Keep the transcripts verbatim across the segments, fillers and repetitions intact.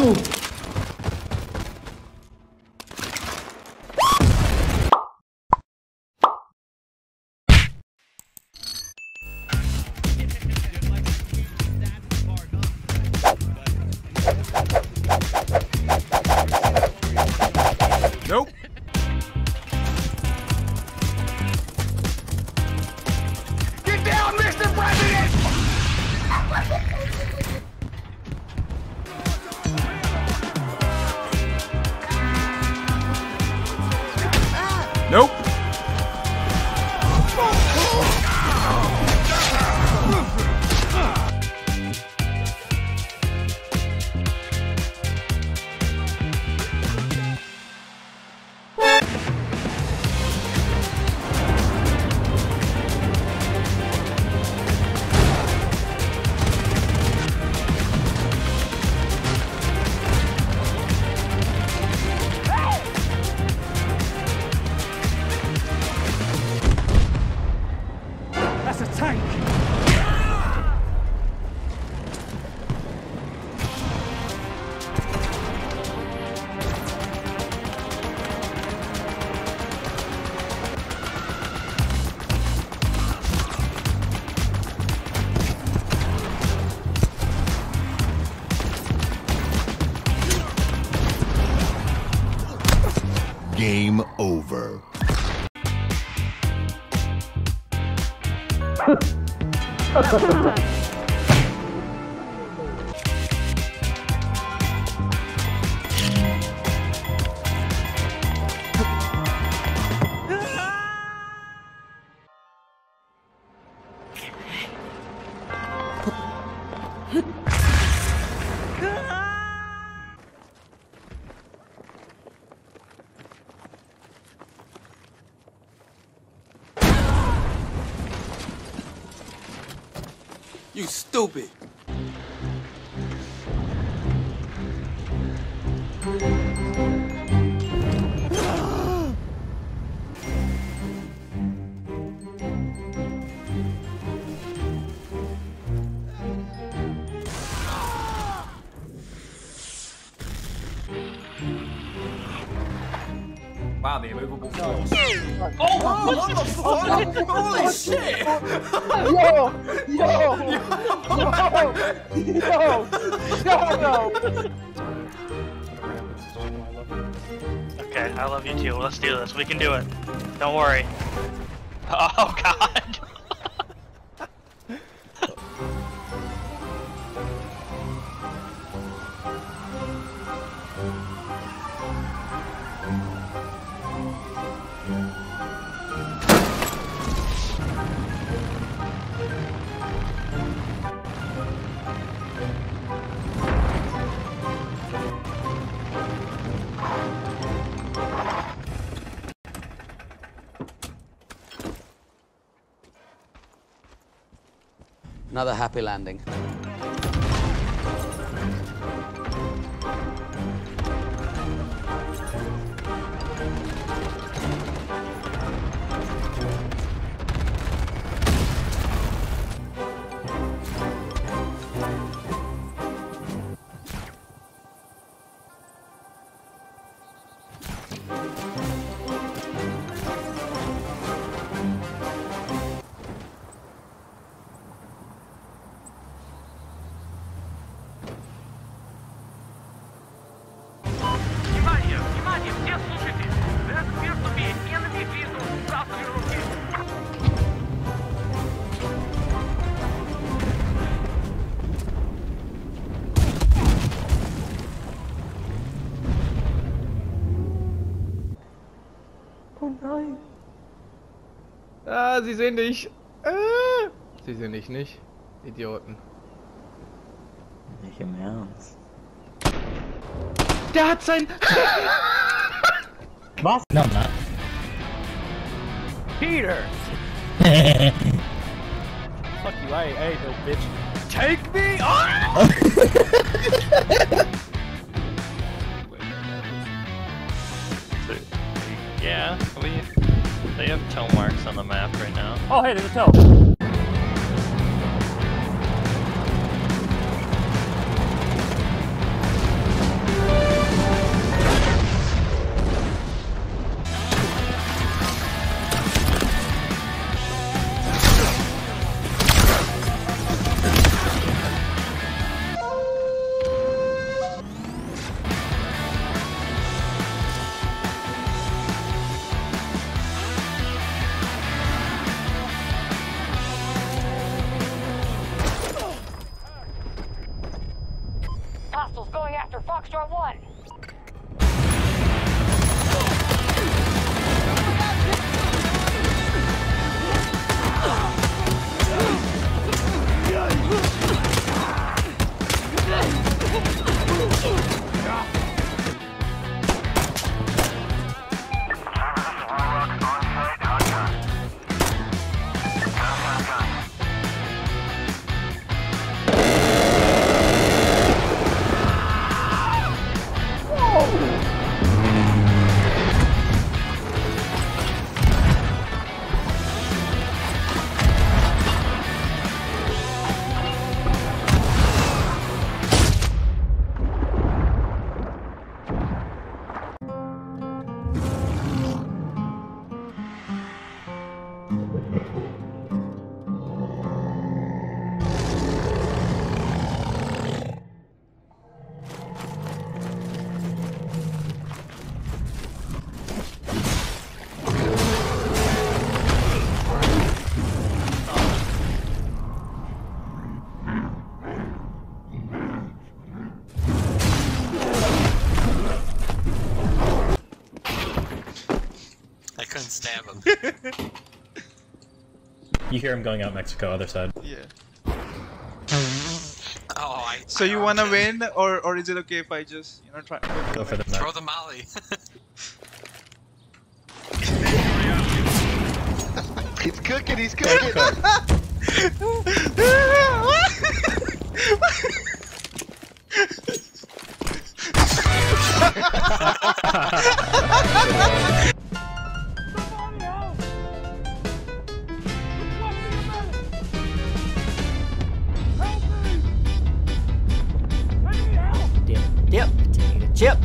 tu. Nope. Get down, Mister President! Nope. Game over. You stupid. Wow, the immovable force. Oh, oh, what the fuck? Holy shit! Yo! Yo! Yo! Yo! Yo! Okay, I love you too. Let's do this. We can do it. Don't worry. Oh, God. Another happy landing. Ah, sie sehen dich. Ah. Sie sehen dich nicht, Idioten. Nicht im Ernst. Der hat sein... Was? No, no. Peter! Fuck you, I ain't, I ain't no bitch. Take me on! Yeah, we... They have toe marks on the map right now. Oh, hey, there's a toe! Storm one. Stab him. You hear him going out Mexico, other side. Yeah. Oh, I. So you wanna him. win, or or is it okay if I just you know try? Go for the throw night. the molly. He's cooking. He's cooking. Yep, potato chip.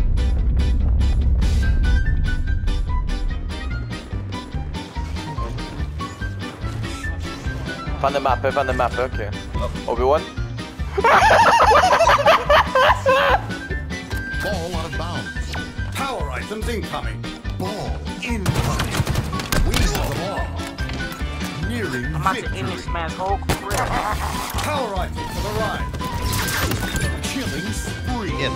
Find the map, find the map, okay. Oh. Obi-Wan? Ball out of bounds. Power items incoming. Ball incoming. Wins the ball. Nearly I'm about to end this man's whole career. Power items for the ride. Killing spree. It.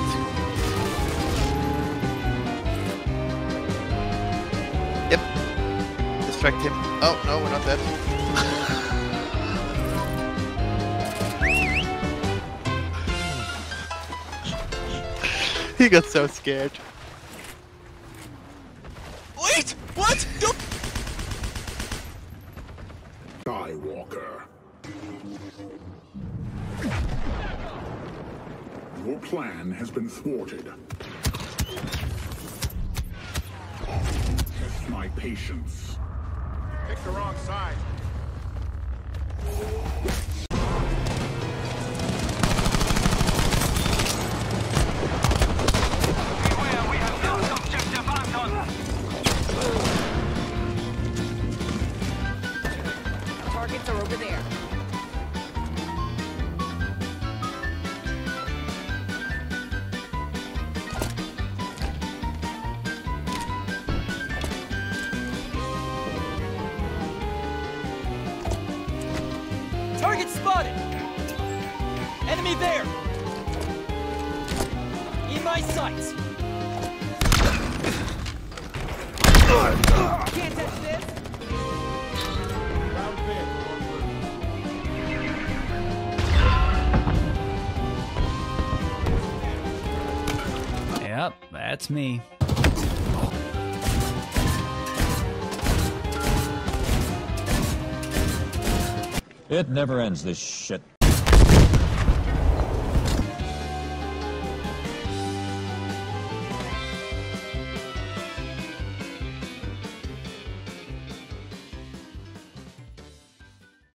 Yep. Distract him. Oh, no, we're not dead. He got so scared. Wait! What? Don't... Skywalker. Your plan has been thwarted. Test my patience. Pick the wrong side. Beware, we have lost objective Anton. Targets are over there. Target spotted! Enemy there! In my sights! Can't touch this! Round fifth. Yep, that's me. It never ends, this shit.